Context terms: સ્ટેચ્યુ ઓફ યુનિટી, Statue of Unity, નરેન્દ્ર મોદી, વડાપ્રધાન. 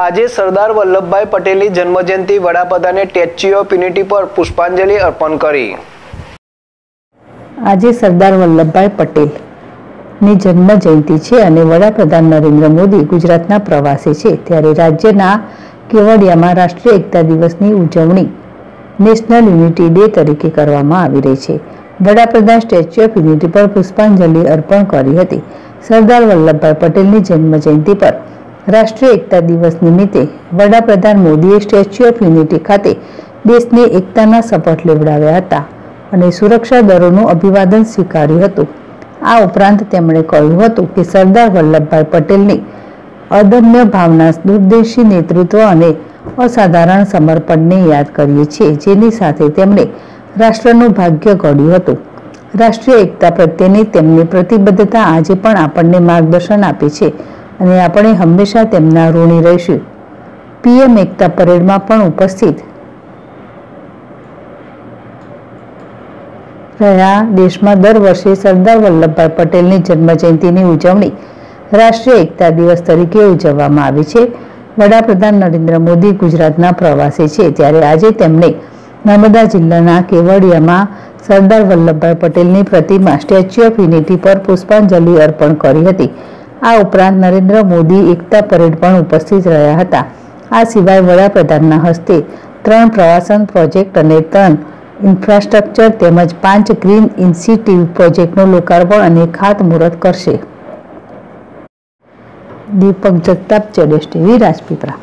આજે સરદાર વલ્લભભાઈ પટેલની જન્મજયંતિ વડાપ્રધાને સ્ટેચ્યુ ઓફ યુનિટી પર પુષ્પાંજલિ અર્પણ કરી। આજે સરદાર વલ્લભભાઈ પટેલની જન્મજયંતિ છે અને વડાપ્રધાન નરેન્દ્ર મોદી ગુજરાતના પ્રવાસે છે, ત્યારે રાજ્યના કેવડિયામાં રાષ્ટ્રીય એકતા દિવસની ઉજવણી નેશનલ યુનિટી ડે તરીકે કરવામાં આવી રહી છે। વડાપ્રધાન સ્ટેચ્યુ ઓફ યુનિટી પર પુષ્પાંજલિ અર્પણ કરી હતી। સરદાર વલ્લભભાઈ પટેલની જન્મજયંતિ પર राष्ट्रीय एकता दिवस निमित्ते वडाप्रधान मोदीए स्टेच्यू ऑफ यूनिटी खाते देशने एकताना शपथ लेवडाव्या हता अने सुरक्षा दलोनु अभिवादन स्वीकार्यु हतुं। आ उपरांत તેમણે કહ્યું હતું કે સરદાર વલ્લભભાઈ પટેલની અદમ્ય ભાવના, દૂરંદેશી નેતૃત્વ અને અસાધારણ સમર્પણને યાદ કરીએ છીએ, જેની સાથે તેમણે રાષ્ટ્રનું ભાગ્ય ઘડ્યું હતું। રાષ્ટ્રીય એકતા પ્રત્યેની તેમની પ્રતિબદ્ધતા આજે પણ આપણને માર્ગદર્શન આપે છે અને આપણે હંમેશા તેમના ઋણી રહીશું। પીએમ એકતા પરેડમાં પણ ઉપસ્થિત રહ્યા। દેશમાં દર વર્ષે સરદાર વલ્લભભાઈ પટેલની જન્મજયંતિની ઉજવણી રાષ્ટ્રીય એકતા દિવસ તરીકે ઉજવવામાં આવે છે। વડાપ્રધાન નરેન્દ્ર મોદી ગુજરાતના પ્રવાસે છે, ત્યારે આજે તેમણે નર્મદા જિલ્લાના કેવડિયામાં સરદાર વલ્લભભાઈ પટેલની પ્રતિમા સ્ટેચ્યુ ઓફ યુનિટી પર પુષ્પાંજલિ અર્પણ કરી હતી। आ उपरांत नरेन्द्र मोदी एकता परेड पर उपस्थित रहा हता। आ सिवाय वडाप्रधानना हस्ते 3 प्रवासन प्रोजेक्ट अने 3 इन्फ्रास्ट्रक्चर तेमज 5 ग्रीन इनिशिएटिव प्रोजेक्टनो लोकार्पण अने खातमुहूर्त करशे। दीपक जगताप, चेडेश टीवी, राजपीपरा।